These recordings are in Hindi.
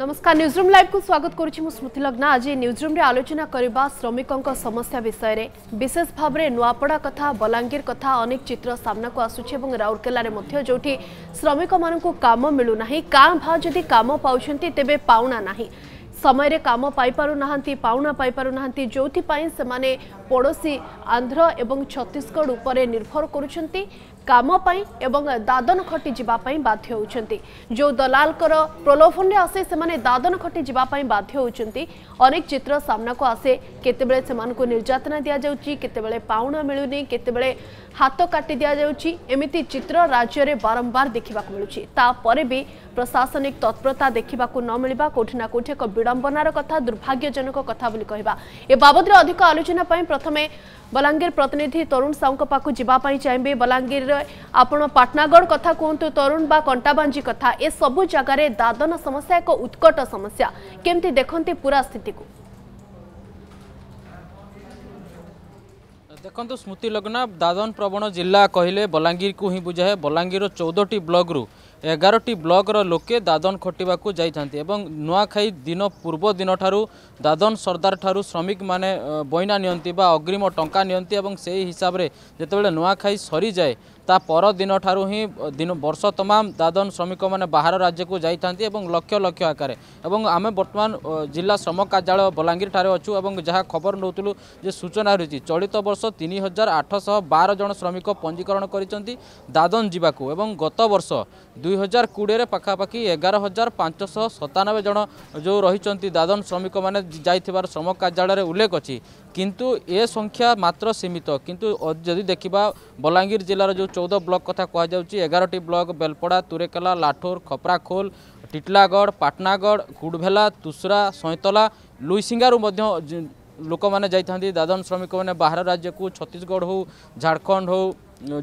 नमस्कार न्यूज़रूम लाइव को स्वागत करुछि मु स्मृति लग्ना। आज न्यूज़रूम रे आलोचना करबा श्रमिकक समस्या विषय रे। विशेष भाव रे नुआपड़ा कथा बलांगीर कथा अनेक चित्र सामना को आसुछि एवं राउरकेला रे मध्ये जोठी श्रमिक मानको काम मिलु नाही। काम भा जदी काम पाउछंती तेबे पाउना नाही, समय रे काम पाई पारु नाहंती, पाउना पाई पारु नाहंती, जोठी पाई सेमाने पड़ोसी आंध्र एवं छत्तीसगढ़ उपरे निर्भर करुछंती काम पाई एवं दादन खटी जावाई बाध्य होती। जो दलाल प्रलोभन आसे से दादन खटी जावाई बाध्य होती। अनेक चित्र सामना को आसे, केतेबेले सेमानकु निर्यातना दिया जाउची, केतेबेले पाउना मिलुनी, केतेबेले हाथ काटी दिया जाउची। एमिति चित्र राज्य में बारंबार देखा मिलूँ। तापर भी प्रशासनिक तत्परता देखा न मिलवा कोठिना कोठी एक विडंबनार कथा, दुर्भाग्यजनक कथा बोली कहबा। ए बाबद अधिक आलोचना प्रथमे बलांगीर प्रतिनिधि तरुण साहू पाखु जावाई चाहिए। बलांगीर आपण पाटनागढ़ कथा कहतु, तरुण बा कंटाबांजी कथा, ए सबु जगार दादन समस्या एक उत्कट समस्या, केमती देखते पूरा स्थिति को? देखो स्मृति लग्ना, दादन प्रवण जिला कहले बलांगीर को ही बुझाए। बलांगीर 14 ब्लक रु 11 ब्लक लोके दादन खटिबा को जाइथांती। नुआखाई दिन पूर्व दिन ठारू दादन सरदार ठारू श्रमिक माने बइना नियंती बा अग्रिम टंका नियंती एवं सेही हिसाब रे जेतेबेले नुआखाई सरी जाए ता पर दिन ठारू ही दिन वर्ष तमाम दादन श्रमिक माने बाहर राज्य को जाइथांती एवं लक्ष लक्ष आकारे। एवं आमे वर्तमान जिला श्रम कार्यालय बलांगीर ठारे अछु एवं जहा खबर नौतलु जे सूचना रहिछि चलित वर्ष 3812 जन श्रमिक पंजीकरण करिसंती दादन जीवा को। एवं गत वर्ष 2020 पखापाखि 11,597 जन जो रही दादन श्रमिक माने जाइथिबार श्रम कार्यालय उल्लेख अछि, किंतु ए संख्या मात्र सीमित। किंतु यदि देखिबा बलांगीर जिलार जो 14 ब्लॉक कथा कह जाउची, 11 ब्लॉक बेलपड़ा, तुरेकला, लाठोर, खपराखोल, टिटलागढ़, पाटनागढ़, कुड़भेला, तुसरा, सैंतला, लुईसिंगारू लोक माने जाइथांती दादन श्रमिक माने बाहर राज्य को, छत्तीसगढ़ हो, झारखंड हो,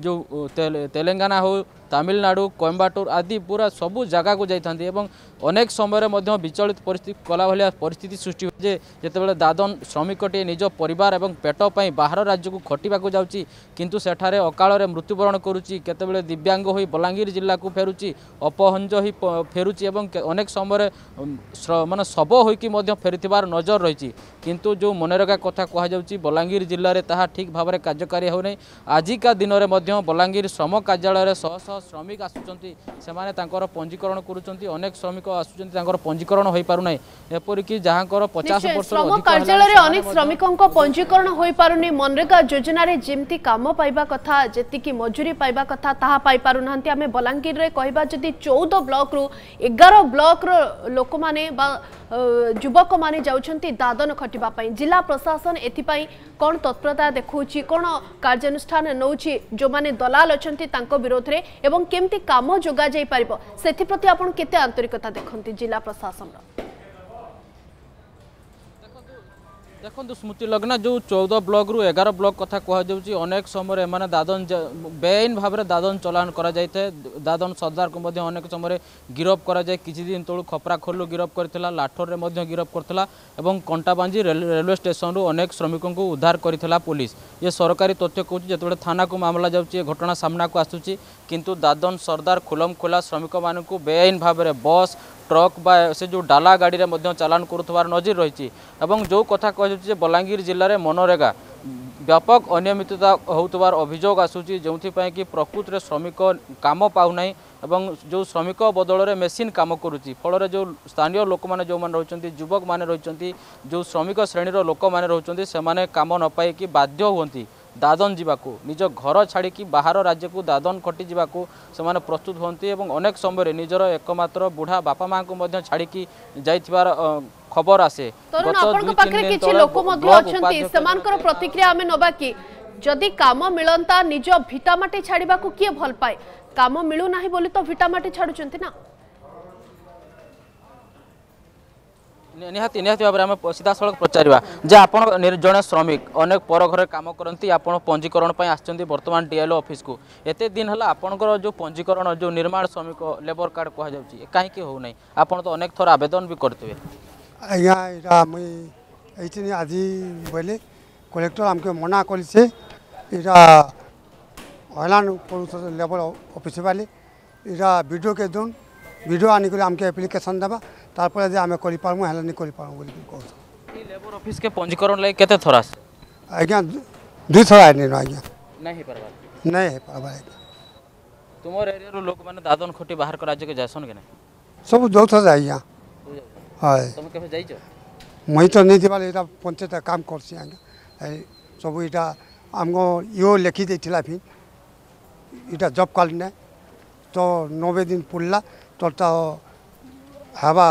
जो तेलंगाना हो, तमिलनाडु, कोयम्बाटूर आदि पूरा सबू जगह को जाइथांती। एवं अनेक समय मध्य विचलित परिस्थिति कला भाया परिस्थिति सृष्टि जे जेतेबेले दादन श्रमिकटे निज परिवार एवं पेट पई बाहर राज्य को खटिबा को जाउची, किंतु सेठारे अकाल रे मृत्युवरण करूची, केतेबेले दिव्यांग होई बलांगीर जिल्ला को फेरुची, अपहंज होई फेरुची एवं अनेक समय माने शब होईकी मध्य फेरिथिबार नजर रहिची। किंतु जो मनरेगा कथा कह जाउची बलांगीर जिल्ला रे ताहा ठीक भाव रे कार्यकारी हो नै। आजिका दिन बलांगीर श्रम कार्यालय शह शह श्रमिक आसुचंती, सेमाने तांकर पंजीकरण करुचंती, अनेक श्रमिक आसुचंती तांकर पंजीकरण होई पारु नै, एपर कि जहांकर 50 वर्ष श्रम कार्यालय रे अनेक श्रमिकक पंजीकरण होई पारु नै। मनरेगा योजना रे जेमती काम पाइबा कथा, जेती कि मजूरी पाइबा कथा, ताहा पाइ पारु नहंती। आमे बलांगीर रे कहबा जदी 14 ब्लॉक रु 11 ब्लॉक रो लोक माने बा युवक माने जाउचंती दादन खटिबा पई। जिला प्रशासन एथि पई कोन तत्परता देखौची, कोन कार्यानुष्ठान नौची, जो माने दलाल अछंती तांको विरोध रे एवं केमती काम जोगा जाई पारिबो सेथि प्रति आपण केते आंतरिकता देखंती जिला प्रशासन रा? देखो स्मृति लग्ना, जो 14 ब्लक रु 11 ब्लक कथा कह जाउची, अनेक समय एमाने दादन बेआईन भाव दादन चलान करा जाए। दादन सरदार को मध्य अनेक समय गिरफ करा जाए, किछि दिन तळु खपराखोलु गिरफ करथिला, लाठोर रे मध्य गिरफ करथिला एवं कंटाबांजी रेलवे स्टेशन रु अनेक श्रमिकों को उद्धार करथिला पुलिस। ये सरकारी तथ्य कहूची, जेतेबेले थाना को मामला जाउची, घटना सामना को आसुची, किंतु दादन सरदार खुलम खुला श्रमिक मानकु बेआईन भाव बस ट्रक बा से जो डाला गाड़ी रे मध्य चालान करुथबार नजर रही। जो कथा कह जाए बलांगीर जिले में मनरेगा व्यापक अनियमितता होउतबार अभियोग आसुची, जोंथिपई कि प्रकृत रे श्रमिक काम पाउ नै एवं जो श्रमिक बदल में मेसीन कम करुच्ची। फल जो स्थानीय लोक मैंने जो रही युवक मैंने रही जो श्रमिक श्रेणीर लोक मैंने रही से कम न पाई बाध्य होती दादन जीवाकू, निज घर छाड़ी बाहर राज्य को दादन खटी जीवाकू से प्रस्तुत होती। अनेक समय निजर एकमात्र बुढ़ा बापा माँ को छाड़ी जाइथिबार खबर आसे। प्रतिक्रिया आमे नबा कि जदि काम मिलंता निज भिटामाटी छाड़ीबा को किए भल पाए, काम मिलू नाही बोली तो भिटामाटी छाडुचंती ना। निहाती निहाती भाव में सीधा सड़क पचारा जे आप जड़े श्रमिक अनेक पर घर कम करती, आप पंजीकरण आसछंती वर्तमान डीएलओ ऑफिस को, एते दिन हला आपनकर जो पंजीकरण जो निर्माण श्रमिक लेबर कार्ड कह जाउची काहेकि हो नै? आपन तो अनेक थोर आवेदन भी करतबे आया एटा मई एथिन आदि बोले कलेक्टर हमके मना करिसे एटा ऑनलाइन पर लेबर ऑफिस वाले एटा वीडियो के दोन वीडियो आनी कर हमके एप्लीकेशन देबा तापर आम करमु हेल्ला नहीं कर ऑफिस के पंजीकरण लगे केते थरा आज्ञा दुई थरा नहीं आज्ञा नहीं परवा नहीं परवा तुमर एरिया रो लोग माने दादन खोटी बाहर कर राज्य के जासन के नहीं सब जो थरा आज्ञा हाय तुम केबे जाई छ मई तो नहीं दिबाले एटा पंचायत काम करसी आज्ञा सब एटा हमको यो लिखि देथिला फिर इटा जॉब काल ने तो 9 दिन पुरला तो हवा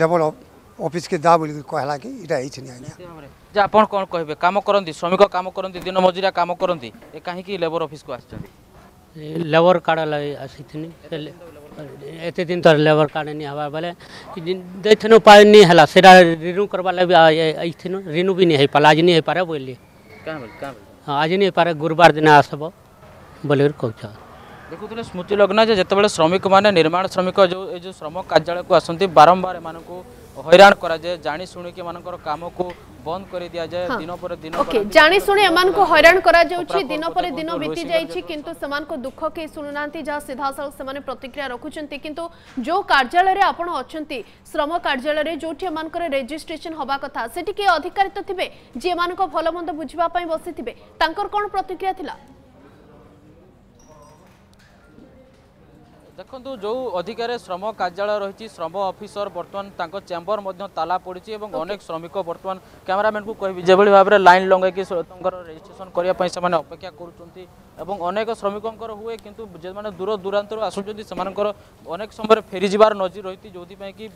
लेवल ऑफिस के दा बोली कहला कि इटा हिच नि आनी जे आपण कोन कहबे काम करंती श्रमिक काम करंती दिन मजुरा काम करंती ए काहे कि लेबर ऑफिस को आछथि लेबर कार्ड ला आछथिनि एते दिन तर लेबर कार्ड नि हवा बले दैथनो पाय नि हला सेरा रिन्यू करबा ला आइथिनो रिन्यू भी नि हे पलाज नि हे पारे बोली का हां आज नि पारे गुरुवार दिन आसबो बोलेर कहचा देखुले स्मृति लग्न जितेबाला श्रमिक माने निर्माण श्रमिक जो श्रम कार्यालय को आसती बारंबार एम हैरान करा जाए जानी सुनी के मानकर काम को बंद कर दिया जाए हाँ। दिन पर दिन ओके जानी सुनी एमान को हैरान करा जाउछि दिन पर दिन बीती जाई छि किंतु समान को दुख के सुनुनांती जा सीधा साल समान प्रतिक्रिया रखुचंती किंतु जो कार्यालय रे आपण अछंती श्रम कार्यालय रे जोठी एमान कर रजिस्ट्रेशन होबा कथा सेठी के अधिकारी त थिबे जे एमान को भलमंद बुझबा पई बसि थिबे तांकर कोन प्रतिक्रिया थिला देखो जो अधिकार श्रम कार्यालय रही श्रम ऑफिसर बर्तमान तांको चेंबर मध्य ताला पड़ी और अनेक श्रमिक बर्तमान कैमरामैन को कहि जे भली भाव लाइन लगे रजिस्ट्रेशन करने से अपेक्षा कर श्रमिकों हुए किंतु जे माने दूर दूरांत आसुच्चर अनेक समय फेरी जबार नजर रही जो कि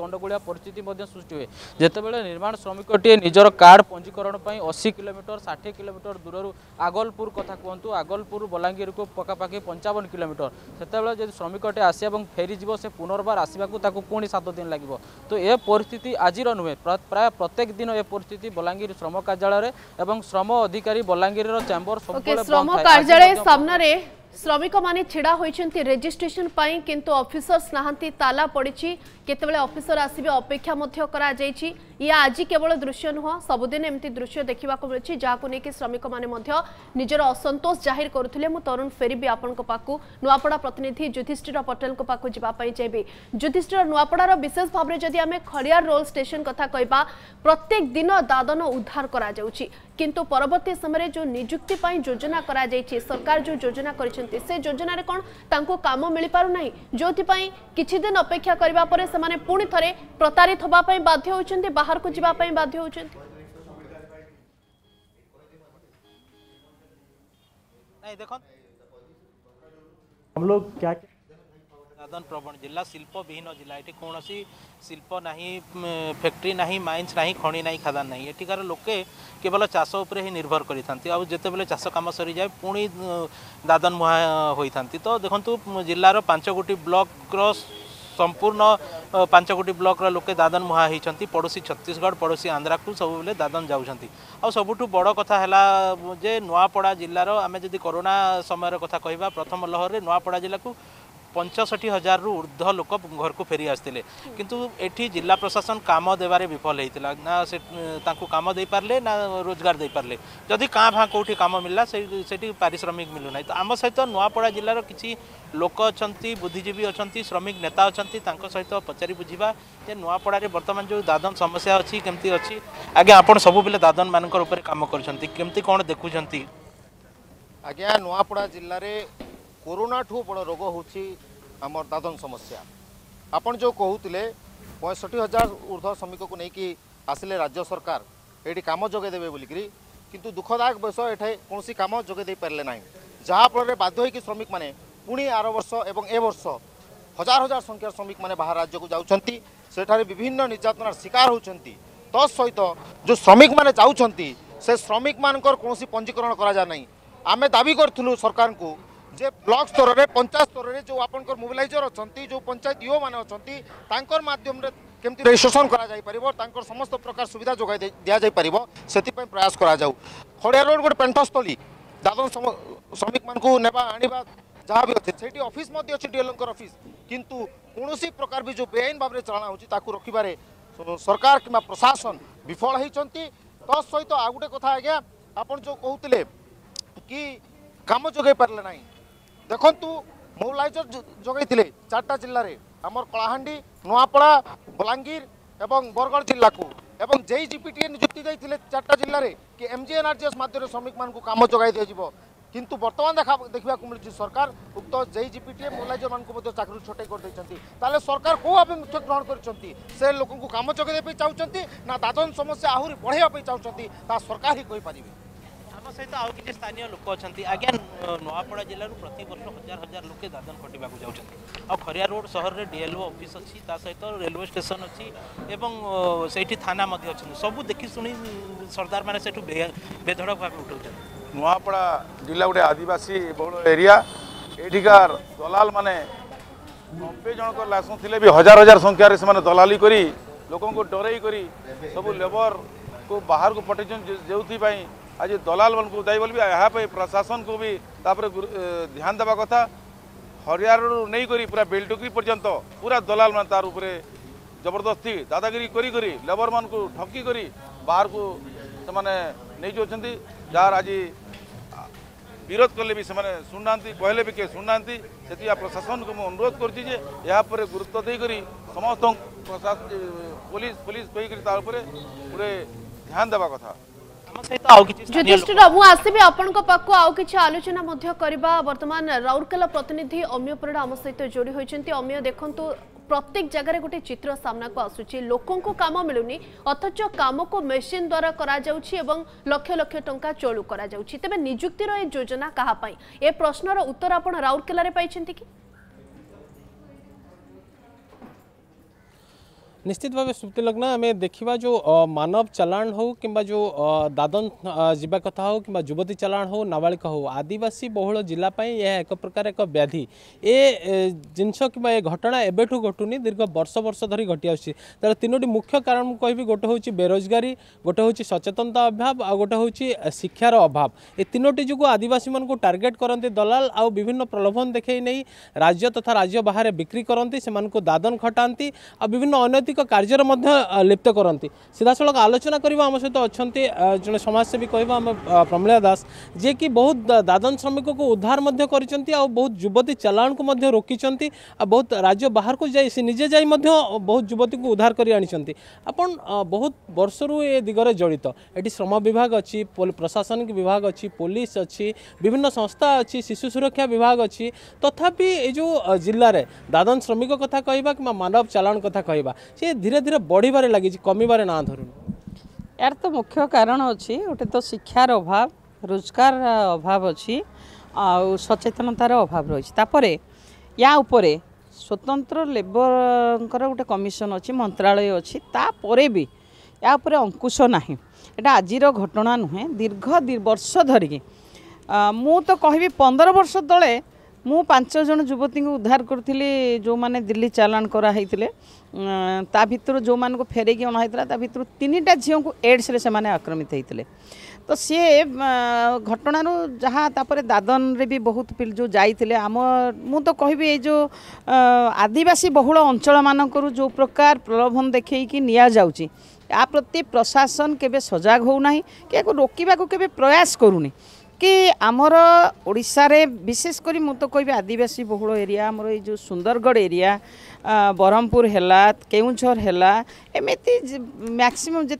गंडगोलिया परिस्थिति सृष्टि हुए जितेबाला निर्माण श्रमिकटे निजर कार्ड पंजीकरण पर 80 किलोमीटर 60 किलोमीटर दूर आगलपुर कथा कहूँ आगलपुर बलांगीर को पखापाखि 55 किलोमीटर से श्रमिकटे आसे और फेरी से पुनर्बार आसवाक पुणी 7 दिन लगे तो ये परिस्थिति आज नुहे प्राय प्रत्येक दिन ये परिस्थिति बलांगीर श्रम कार्यालय एवं श्रम अधिकारी बलांगीर चेंबर श्रम कार्यालय सामना रे श्रमिक माने छिड़ा होइछन्ती रजिस्ट्रेशन पाई किंतु ऑफिसर्स नाहंती ताला पड़िछि केतेबेले ऑफिसर आसीबे अपेक्षा मध्य करा जाइछि ये आज केवल दृश्य नुह सबुदिन एमती दृश्य देखा मिली जहां नहीं कि श्रमिक माने निजर असंतोष जाहिर करुले मु तरुण फेरिबी आपनको पाकु नुआपड़ा प्रतिनिधि युधिष्ठिर पटेल को पाकु जिबापई जेबी युधिष्ठिर नुआपड़ार विशेष भाव में जदि आमे खड़ियार रोल स्टेशन कथा कहबा प्रत्येक दिन दादन उद्धार करा जाउछि किंतु परवर्ती समय जो नियुक्ति पाई योजना करा जाइछि सरकार जो योजना करिसेंती से योजना रे कोन तांको काम मिल पारु नाही जोथि पाई किछि दिन अपेक्षा करबा परे से माने पुणी थरे प्रतारित होबा पाई बाध्य होउछन्ती बाहर को जीवा पाई बाध्य होउछन्ती नहीं देखो हम लोग क्या दादन प्रवण जिला शिल्प विहीन जिला ये कौन शिल्प ना फैक्ट्री ना माइन्स ना खणी ना खदान ना एठिकार लोके केवल चाष उपर ही निर्भर करते चाष कम सरी जाए पुणी दादन मुहां होता तो देखु जिलार 5 गोटी ब्लॉक क्रॉस संपूर्ण 5 गोटी ब्लॉक लोके दादन मुहां होती पड़ोशी छत्तीसगढ़ पड़ोशी आंध्रा को सब बेले दादन जाऊँगी आ सबुठू बड़ कथा है जे नुआपड़ा जिलार आम जी कोरोना समय कथा कह प्रथम लहर में नुआपड़ा जिला को 65,000 रु ऊर्ध्व लोक घर को फेरी आसते किंतु एठी जिला प्रशासन काम देवारे विफल होता ना से काम दे पारे ना रोजगार दे पारे जदि काँ भाँ कौटी काम मिलला से पारिश्रमिक मिलूना तो आम सहित नुआपड़ा जिलार किसी लोक अच्छा बुद्धिजीवी अच्छा श्रमिक नेता अच्छा सहित पचारि बुझा जे नुआपड़ा बर्तमान जो दादन समस्या अच्छी केमती अच्छी आज्ञा आप सब बेले दादन मान कम करमती कौन देखुं आज्ञा नुआपड़ा जिले में कोरोना ठू बड़ रोग हूँ आम दादन समस्या आपण जो कहते 65,000 ऊर्ध्व श्रमिक को लेकिन आसिले राज्य सरकार ये कम जोगेदेवे बोलिकी किंतु दुखदायक विषय ये कौन कम जोगेदे पारे ना जहाँफल बाध्य श्रमिक मैंने पुणी आर वर्ष एवं ए वर्ष हजार हजार संख्यार श्रमिक मैंने बाहर राज्य को जाठार विभिन्न निर्यातनार शिकार होती तत्सहित जो श्रमिक मैंने जाऊँगी से श्रमिक मान कौन पंजीकरण करें दाबी करूँ सरकार को जे ब्लॉक स्तर में पंचायत स्तर में जो आपन मोबिलाइजर अच्छा जो पंचायत ईओ मैंने अच्छा मध्यम केमती रजिस्ट्रेशन कर समस्त प्रकार सुविधा जोगाई दिया जाई परिबो सेतिपय प्रयास करा जाऊ खड़िया रोड गोटे पेंठस्थली दादन श्रमिक मानकू नेबा आनिबा जहाँ भी अच्छे से ऑफिस अच्छे डीएलओं ऑफिस किंतु कौन प्रकार भी जो बेआईन भाव में चलाना होती रखबारे सरकार किंवा प्रशासन विफल होती तत्सहित आ गोटे कथा आज्ञा आपन जो कहते कि काम जोगे पारे ना देखु मोबिलाइजर जोगई 4टा जिले में आमर कलाहांडी नुआपड़ा बलांगीर एवं बरगढ़ जिला को एवं जेई जीपीटीए नियुक्ति देते चार्टा जिले में कि एमजीएनआरजीएस माध्यम श्रमिक मानू कम जगह दिज्व किंतु बर्तमान देखा मिलूँ सरकार उक्त जेई जीपीटीए मोलाइजर मानू चाकरी छटई करदे ताले सरकार को आभिमुख्य ग्रहण कर लोक कम जगह चाहते ना दादन समस्या आहरी बढ़ाई चाहते सरकार ही कहीपर आम सहित आउ कि स्थानीय लोक अच्छा आज्ञा नुआपड़ा जिलूर प्रत वर्ष हजार हजार लोके दादन खटा जाऊँच आ खरिया रोड सहर में डीएलओ ऑफिस अच्छी सहित रेलवे स्टेशन अच्छी एवं से थाना अच्छा सब देखिशु सरदार मैंने बेधड़क भाव उठाऊ नुआपड़ा जिला गोटे आदिवासी बहुल एरिया एठिकार दलाल माने 90 जनकर लाइसेंस थिले भी हजार हजार संख्यार से दलाली करी लोकों को डरई करी सब लेबर को बाहर को पठेछन जो आज दलाल मान को दायी बोल यहाँ प्रशासन को भी तापर ध्यान देवा कथा हरियाणा नहीं करी पूरा बेलटुकी पर्यंत पूरा दलाल मान तार उपरे जबरदस्ती दादागिरी करी करी लेबर मान को ठकी करी बाहर को से नहीं जाऊँच जार आज विरोध कले भी सेने शुणुना कहले भी किए शुणुना से प्रशासन को मुझे अनुरोध करुच्ची जे यहाँ पर गुरुत्व देकर समस्त पुलिस पुलिस गोटे ध्यान देवा कथा ज्योतिष बाबू आसबे आपण पाक आउ कि आलोचना बर्तमान राउरकेला प्रतिनिधि अम्य परिड़ा आम सहित जोड़ी होती अम्य देखो प्रत्येक जगह गोटे चित्र सामना को आसुची लोकों को काम मिलूनी अथच काम को मेसीन द्वारा करा जाउची एवं लक्ष लक्ष टंका चोलू करा जाउची तेबे निजुक्तिर ए योजना कहा पाई ए प्रश्नर उत्तर आपण राउरकेला रे पाइछन्ती कि निश्चित भाव स्मृति लग्ना आम देखा जो मानव चलाण हो कि जो दादन जीवा कथा हो कि युवती चलाण हो नाबालिक हो आदिवासी बहुल जिलापाई यह एक प्रकार एक व्याधि ए जिनस कि घटना एबठू घटुनी दीर्घ वर्ष वर्ष धरी घटी आर तीनोटी मुख्य कारण कहि गोटे हूँ बेरोजगारी गोटे हूँ सचेतनता अभाव आ गोटे हूँ शिक्षार अभाव ए तीनोटी जो आदिवासी मानू टार्गेट करते दलाल आउ विभिन्न प्रलोभन देखे नहीं राज्य तथा राज्य बाहर बिक्री करती से दादन खटाती आ विभिन्न अनैतिक कार्यर लिप्त करती सीधासल आलोचना करवा आम सहित अच्छा जन समाजसेवी कहम प्रमिला दास जी कि बहुत दादन श्रमिक को उद्धार कर बहुत युवती चलाण को रोकी बहुत राज्य बाहर को जा निजे जा बहुत युवती को उद्धार कर आपण बहुत वर्षरू ए दिगरे जड़ित ये श्रम विभाग अच्छी प्रशासनिक विभाग अच्छी पुलिस अच्छी विभिन्न संस्था अच्छी शिशु सुरक्षा विभाग अच्छी तथापि ये जो जिले में दादन श्रमिक कथा कहवा कि मानव चलाण कथा कहवा धीरे धीरे बढ़िबारे लगी कमिबारे ना धरुन यार तो मुख्य कारण अच्छी गोटे तो शिक्षार अभाव रोजगार अभाव अच्छी आ सचेतनतार अभाव रही तापरे या उपरे स्वतंत्र लेबर गोटे कमिशन अच्छी मंत्रालय अच्छी तापरे भी या उपरे अंकुश नाही एटा आजिर घटना नुहे दीर्घ वर्ष धरिकी मु तो कहबी 15 वर्ष तले मु 5 जन युवती को उद्धार करी जो मैंने दिल्ली चालाण कराई ता भर जो मान को फेरक अणाही ता भर 3टा झील को एड्स रे से आक्रमित होते तो सी घटना जहाँ तापर दादन रे भी बहुत जो जाते आम मु तो कहबी ये जो आदिवासी बहुल अंचल मानक जो प्रकार प्रलोभन देखी निया जाउची या प्रति प्रशासन केबे सजग होना कि रोकवा को केबे प्रयास करूनी कि आमर ओडिशा रे विशेष करी मु तो कहबी आदिवासी बहुल एरिया आमर ये जो सुंदरगढ़ एरिया ब्रह्मपुर है केउंझर है एमती मैक्सिमम जी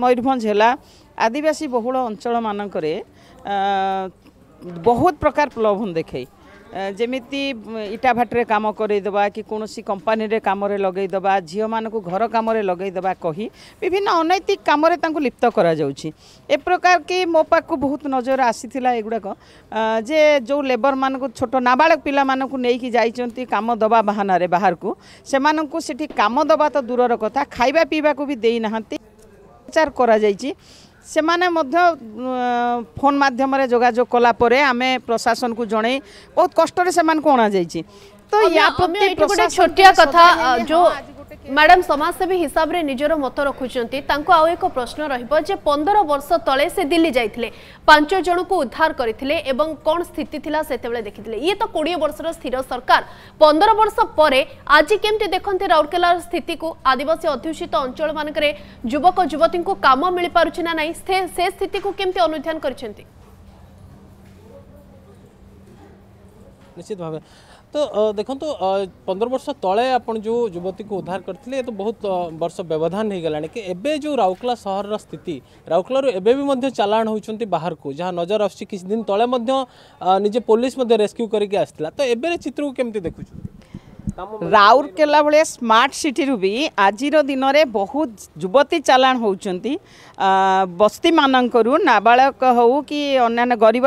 मयूरभंज है आदिवासी बहुल अंचल मानक बहुत प्रकार प्रलोभन देखे जमीती इटा भाटे काम करईदेवा कि कौन कंपानी रे काम लगेदेवा झील मानक घर काम लगेदेवा कही विभिन्न अनैतिक काम लिप्त करा ए प्रकार कि मो पाक बहुत नजर आसी एगुड़ाक जे जो लेबर मानक छोट नाबालक पिला मानक नहीं जाइंट काम दबा बहाना रे बाहर को से काम दबा तो दूरर कथा खाइबा पीवा को भी देना प्रचार करा जाइची से माने फोन मध्यम जोगाजोग कलापर आम प्रशासन को जन बहुत कष्ट से अणा जाइए तो या गोटे छोटिया कथा जो मैडम समाजसेवी हिसाब रे निजर मत रखुचंती तांको आउ एक प्रश्न रहिबो जे 15 वर्ष तले से दिल्ली जाइथिले 5 जन को उद्धार करथिले एवं कोन स्थिति थिला सेतेबेले देखिथिले ये तो 20 वर्ष रो स्थिर सरकार 15 वर्ष परे आज केमते देखंते राउरकेला स्थिति को आदिवासी अध्युषित अंचल मानकरे युवक युवती को काम मिल पारुछि ना नाही से स्थिति को केमते अनुध्यान करछंती निश्चित भाव तो देखो तो 15 वर्ष तले आप जो युवती को उद्धार करते तो बहुत वर्ष व्यवधान हो गला कि एबे जो राउरकेला सहर स्थिति राउरकेलू एवं चालाण होती बाहर को जहाँ नजर आस दिन तले निजे पुलिस रेस्क्यू करके आसला तो एबे चित्र को केमती देखु राउरकेला भाई स्मार्ट सिटी रु भी आज दिन में बहुत युवती चालाण होती बस्ती मानक नाबालक हो कि अन्य गरीब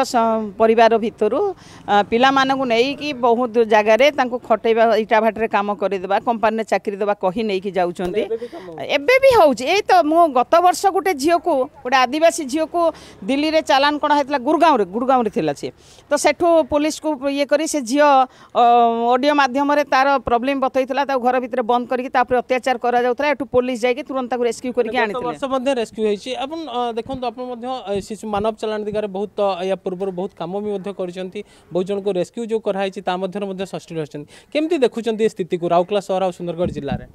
परिवार भितर पिला मानक नहीं कि बहुत जगार खटेबा इटा भाटे काम करदेवा कंपानी चाकरी देवा कही नहीं जाबी हो तो मु गत वर्ष गोटे झील को गोटे आदिवासी झील को दिल्ली में चालाण कौन होता गुड़गांव सी तो सेठू पुलिस को ये कर झील ऑडियो माध्यम तार प्रॉब्लम बतई घर भर बंद करके अत्याचार करा पुलिस जाके तुरंत रेस्क्यू करके रेस्क्यू होती देखो आप शिशु मानव चलाण दिगरे बहुत या पूर्व बहुत काम भी बहुत जन को रेस्क्यू जो कराई सस्टेन होती केमती देखुं स्थित को राउरकेला सहर और सुंदरगढ़ जिले में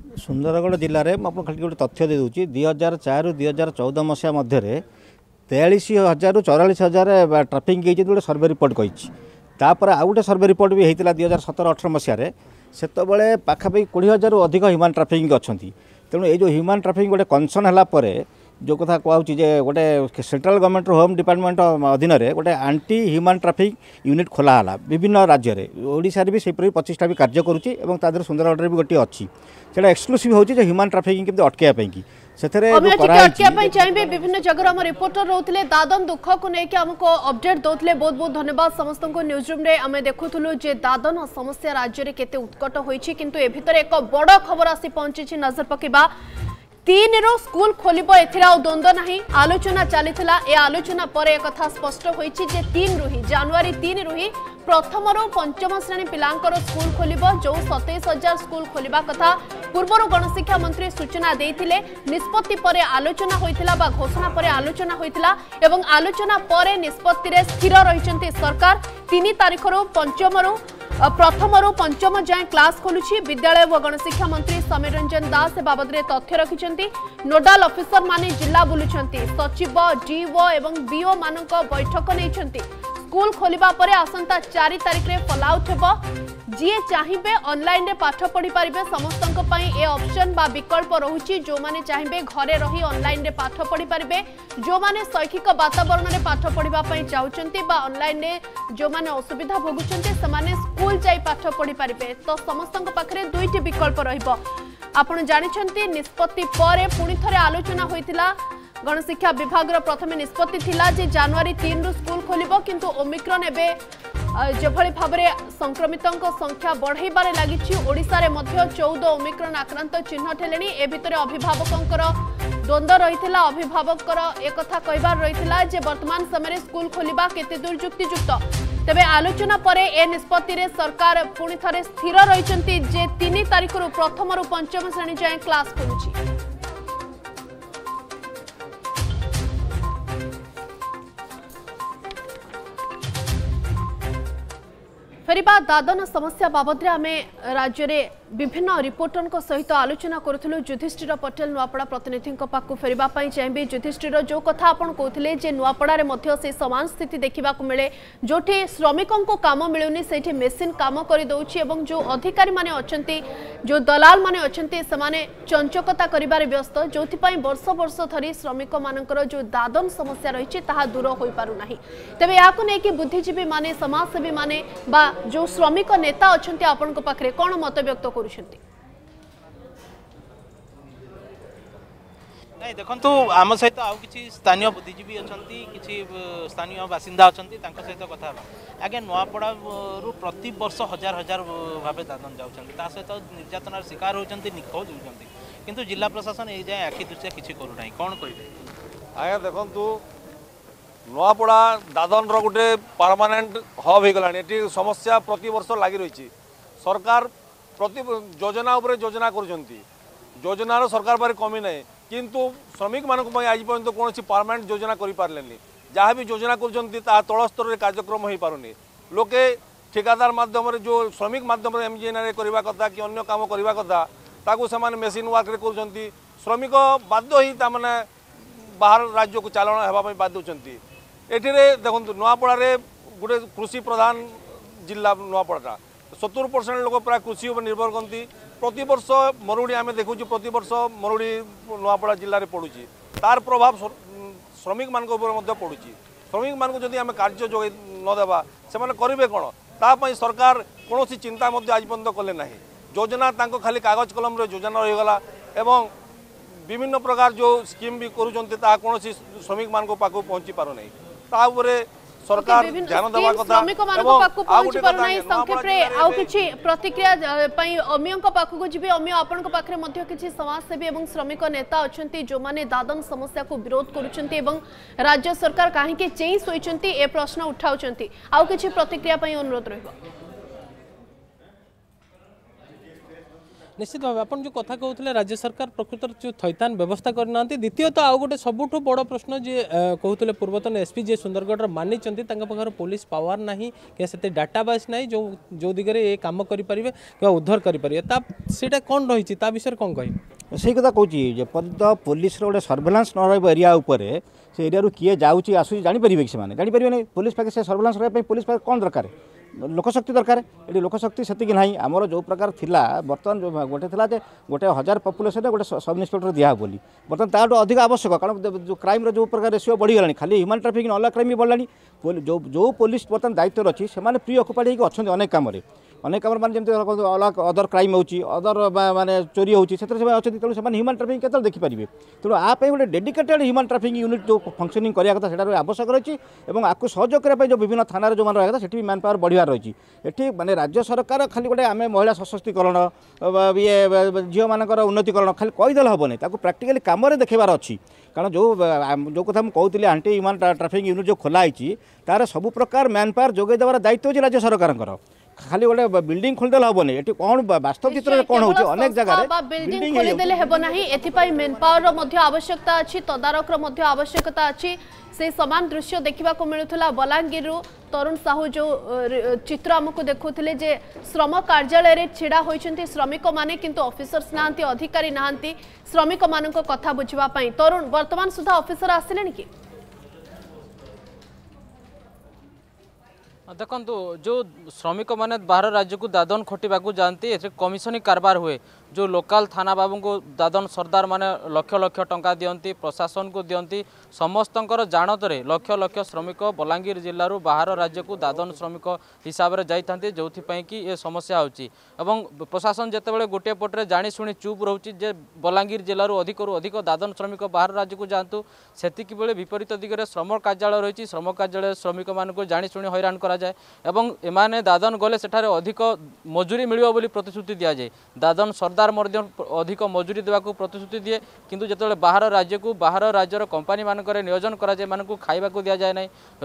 मुझे खाली गोटे तथ्य दे दूसरी 2004 रु 2014 मसीहा मध्य 43,000 रु 44,000 ट्राफिक गोटे सर्वे रिपोर्ट कही तापर आउ गोटे सर्वे रिपोर्ट भी होता 2017-18 मसीह सेतबे पाखापाखि 20,000 अधिक ह्यूमन ट्राफिकिंग अच्छा तेणु ये जो ह्यूमन ट्राफिकिंग गोटे कंसर्न है जो कथा कहूँ जे गोटे सेंट्रल गवर्नमेंट होम डिपार्टमेंट अधीन में गोटे आंटी ह्यूमन ट्राफिक यूनिट खोलाहला विभिन्न राज्य में ओडिशा रे भी सेपरी 25टा भी कार्य करुँच सुंदरगढ़ भी गोटे अच्छी से एक्सक्लूसिव हो ह्यूमन ट्राफिकिंग केमती अटकाइप विभिन्न जगह रिपोर्टर रोते दादन दुख को लेकिन आमको अपडेट दौते बहुत बहुत धन्यवाद समस्त न्यूज रूम में आम देखुलू दादन समस्या राज्य में केते उत्कट होती किंतु ए भितर एक बड़ खबर आसी पहुंची नजर पकेबा 3 रो स्कूल खोलिबो एथिरा द्वंद्व नहीं आलोचना चली आलोचना पर एक कथा स्पष्ट होई छि जे जनवरी 3 रु प्रथम रो पंचम श्रेणी पिलांकर स्कूल खोलिबो जो 27,000 स्कूल खोलिबा कथा पूर्व गणशिक्षा मंत्री सूचना देइथिले निष्पत्ति पर आलोचना होइथिला बा घोषणा पर आलोचना होइथिला एवं आलोचना पर निष्पत्ति रे स्थिर रहिचंती सरकार 3 तारिखरो प्रथम रु पंचम जाए क्लास खोलुछि विद्यालय व गणशिक्षा मंत्री समीर रंजन दास बाबद रे तथ्य रखिछंती नोडल ऑफिसर माने जिला बुलुछंती सचिव डीओ एवं बीओ मानक बैठक नैछंती स्कूल खोलिबा परे आसंता 4 तारिख रे फॉलोआउट हेबो जे चाहिबे ऑनलाइन रे पाठ पढ़ी परिबे समस्तनक पई ए ऑप्शन बा विकल्प रहुछि जो माने चाहिबे घरे रही ऑनलाइन रे पाठ पढ़ी परिबे जो माने शैक्षिक वातावरण रे पाठ पढ़ीबा पई चाहुचंती बा ऑनलाइन रे जो माने असुविधा भोगुचंती से माने स्कूल जाई पाठ पढ़ी परिबे तो समस्तनक पाखरे दुईटी विकल्प रहइबो आपण जानिचंती निष्पत्ति परे पुणी थरे आलोचना होइतिला गणशिक्षा विभाग रो प्रथम निष्पत्ति थिला जे जनवरी 3 रु स्कूल खोलिबो किंतु ओमिक्रॉन एबे जो भाव में संक्रमितों संख्या बढ़ाइबार लगी ओडिशा मध्य 14 ओमिक्रॉन आक्रांत चिन्हट है भितर अभिभावक द्वंद्व रही अभिभावक एक कहार रही है वर्तमान समय स्कूल खोलिबा केते दूर युक्तियुक्त तेबे आलोचना पर ए निष्पत्ति रे सरकार पुणी थे स्थिर रही जे 3 तारिख रु प्रथम रु पंचम श्रेणी जाए क्लास खोलुछि फेरिबा दादन समस्या बाबद रे आमे राज्य रे विभिन्न रिपोर्टर को सहित आलोचना करूँ युधिष्ठिर पटेल नुआपड़ा प्रतिनिधि पाक फेरवाप चाहिए युधिष्ठिर जो कथा आप कहते नुआपड़ा से सामान स्थिति देखा मिले जो श्रमिकों को काम मिलूनी से मेसीन काम करदे और जो अधिकारी माने अच्छे जो दलाल माने अच्छे से चंचकता कर व्यस्त जो वर्ष वर्ष धरी श्रमिक मानकर जो दादन समस्या रही दूर हो पारना तेज या बुद्धिजीवी माने समाजसेवी माने जो श्रमिक नेता अच्छा आपण पाखे कौन मत व्यक्त नहीं देखो आम सहित आउ कि स्थानीय बुद्धिजीवी अच्छा कि स्थानीय बासिंदा अच्छा सहित कथा आगे नुआपड़ा रु प्रति वर्ष हजार हजार भाव दादन जा सहित निर्यातनार शिकार होती निखोज होती किंतु जिला प्रशासन ये जाए आखि दृष्टिया किसी करूना कौन कह आज्ञा देखु नुआपड़ा दादन रोटे परमानेंट हब हो गला समस्या प्रति वर्ष लगी रही सरकार प्रति योजना उपरे योजना करुँच योजनार सरकार पर कमी ना किंतु श्रमिक मान आज पर्यटन कौन परमानेंट योजना करें जहाँ भी योजना करा तल स्तर कार्यक्रम हो पारे लोके ठेकादार मध्यम जो श्रमिक मध्यम एमजीएनआर करवा कथा कि अन्य काम करवा कथा ताकू से मेसीन वर्क कर श्रमिक बाध्य ताने बाहर राज्य को चालाण होगा बाध्य ये देखो नुआपड़ा गोटे कृषि प्रधान जिला नुआपड़ा 70% लोक प्राय कृषि निर्भर करती। प्रतिवर्ष मरुड़ी आम देखु प्रतिवर्ष मरुड़ी नुआपड़ा जिले में पड़ू तार प्रभाव श्रमिक मान पड़ू। श्रमिक मानक जदि आम कार्य जो नदेवा से करेंगे कौन तापाई सरकार कौन चिंता आज पर्यटन कले ना। योजना खाली कागज कलम योजना रहीगला एवं विभिन्न प्रकार जो स्कीम भी करा कौन श्रमिक मान पाक पहुँची पारना तापर सरकार ध्यान देवा कथा। संक्षेप आउ किछि प्रतिक्रिया पई अमियंक पाखकु जिबे। अमिय आपनक पाखरे मध्ये किछि समाजसेवी एवं श्रमिक नेता अछंती जो माने दादन समस्या को विरोध करूछंती एवं राज्य सरकार काहे के चेई सोइछंती ए प्रश्न उठाउछंती। आउ किछि प्रतिक्रिया पई अनुरोध रहबो। निश्चित भाव आपन जो कथा कहते राज्य सरकार प्रकृतर जो थैथान व्यवस्था करना। द्वितीयत तो आउ गोटे सबुठ बड़ प्रश्न जी कहते पूर्वतन एसपी जी सुंदरगढ़ मानी पाखर पुलिस पावर ना क्या से डाटाबेस ना जो जो दिगरे ये कम करें कि उद्धार करेंटा कौन रही विषय कौन कह से कथा कहूँ जपर्य पुलिस गोटे सर्भेलांस न रहा एरिया से एरिया किए जाऊँगी आसूँ जापर कि जापर ना पुलिस पाखे से सर्भेलांस रहा पुलिस पाखे कौन दरकार लोकशक्ति दरकार। ये लोकशक्ति से ना आमर जो प्रकार थिला बर्तमान जो गोटे थिला जे गोटे 1000 पपुलेसन गोटे सब इन्स्पेक्टर दिया बोली बर्तमान तार अधिक आवश्यक कारण जो क्राइम जो प्रकार रेशियो बढ़ीगला खाली ह्यूमन ट्राफिकिंग अल्ला क्राइम भी बढ़ला। जो जो पुलिस बर्तमान दायित्व अच्छी से प्री अकुपाइड होगी अच्छा अनेक कम मैंने जमीन अलग अदर क्राइम होदर मानने चोरी होती से अच्छे तेनाली से ह्यूमन ट्राफिकिंग केत देखिपारे। तेणु आप गोटे डेडिकेटेड ह्यूमन ट्राफिकिंग यूनिट जो फंक्शनिंग करने कथा से आवश्यक रही है। आपको सहयोग करने जो विभिन्न थाना जो रहा था से मैन पावर बढ़िया रही है। मैंने राज्य सरकार खाली गोटे आम महिला सशक्तिकरण ये झील मानकर उन्नतिकरण खाली कहीदेले हेनी प्राक्टिकाली कम देखार अच्छी कारण जो जो कथा मुझे आंटी ह्यूमन ट्राफिकिंग यूनिट जो खोलाई तार सब प्रकार मैन पावर जोगेदार दायित्व हो राज्य सरकार खाली गोटे बिल्डिंग खोलदेले हेनी ये कौन वास्तव चित्र कौन होने जगह बिल्डिंग खोलदेले हेना एपाई मेन पावर आवश्यकता अच्छी तदारकर आवश्यकता अच्छी। से समान दृश्य देखा मिलूला बलांगीर तरुण साहू जो चित्र आमको देखुले जे श्रम कार्यालय ढड़ा होती श्रमिक मैंने किंतु ऑफिसर्स ना अधिकारी ना श्रमिक मान कथा बुझापी। तरुण वर्तमान सुधा ऑफिसर आसिले कि देखु जो श्रमिक मैंने बाहर राज्य को दादन खटिबा जाती कमिशनिंग कारबार हुए जो लोकल थाना बाबू को दादन सरदार माने लक्ष लक्ष टंका दियंती प्रशासन को दियंती समस्तंकर जानतरे लक्ष लक्ष श्रमिक बलांगीर जिल्लारू बाहर राज्य को दादन श्रमिक हिसाब रे जाइथांती जोथिपई कि ए समस्या होची एवं प्रशासन जेतेबेले गोटे पटरे जानी सुनी चुप रहउची जे बलांगीर जिल्लारू अधिकरू अधिक दादन श्रमिक बाहर राज्य को जांतु सेतिकि बेले विपरीत दिगरे श्रम कार्यालय रहिची। श्रम कार्यालय श्रमिक मानक जानी सुनी हैरान करा जाय एवं एमाने दादन गले सेठारे अधिक मजूरी मिलिबो बोली प्रतिश्रुति दिया जाय। दादन अधिक मजूरी देवा को प्रतिश्रुति दिए किंतु जिते बाहर राज्य को बाहर राज्यर कंपानी मानक नियोजन करा कर खाइबा को दि जाए ना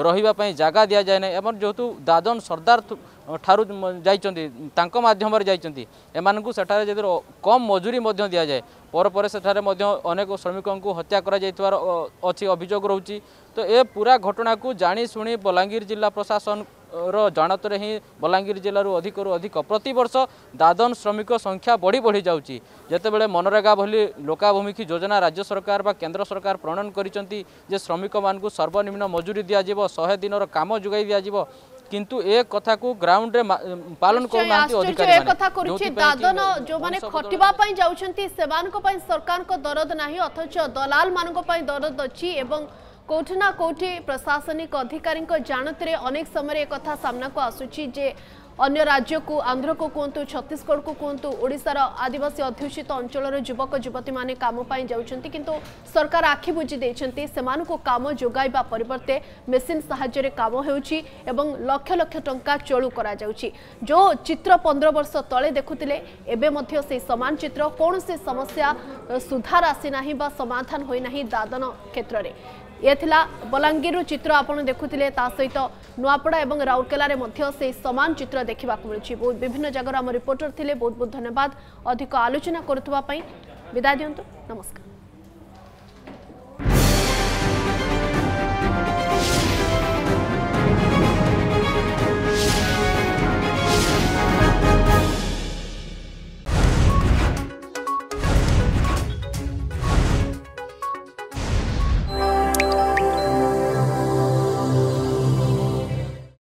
रही जगह दि जाए ना एवं जेहेतु दादन सरदार ठारू जाम जाती कम मजूरी दि जाए पर सेठारे अनेक श्रमिकों को हत्या करा कर अच्छी अभियोग रोचे। तो ये पूरा घटना को जानी सुनी बलांगीर जिला प्रशासन जानतर ही बलांगीर जिलूर अधिकरू अधिक प्रतिवर्ष दादन श्रमिक संख्या बढ़ी बढ़ी जाऊँगी। जितेबले मनरेगा भली लोकाभिमुखी योजना राज्य सरकार बा केंद्र सरकार प्रणयन करिसेंती जे श्रमिक मानकु सर्वनिम्न मजूरी दि जाए 100 दिनर काम जोगाई दि जाए किंतु एक कथा को ग्राउंड रे पालन करनांती अधिकारी माने एक कथा करूची दादन जो माने खटिबा पई जाउछंती सेवान को पई सरकार को दरद नाही अथच दलाल मानन को पई दरद अछि एवं कोठना कोठी प्रशासनिक अधिकारी जानते अनेक समय एक कथा सामना को आसुची जे अन्य राज्य को आंध्र को कहतु छत्तीसगढ़ को कहतु ओडिशार आदिवासी अध्युषित अंचल युवक युवती माने काम पाई जाउछंती किंतु सरकार आखि बुझी देछंती सेमान को काम जोगाइबा परिवर्ते मेसीन सहाय्य रे काम हेउची एवं लाख लाख टंका चोलू करा जाउची। जो चित्र 15 वर्ष तले देखुतिले एबे मध्ये से समान चित्र कोन से समस्या सुधार आसी नाही बा समाधान होई नाही दादन क्षेत्र रे। ये थिला बलांगीर चित्र आपड़ देखुले सहित नुआपड़ा एवं राउरकेलारे मध्य से समान चित्र देखा मिलूँ। बहुत विभिन्न जगह आम रिपोर्टर थे। बहुत बहुत धन्यवाद अधिक आलोचना करुवा विदाय दिंतु नमस्कार।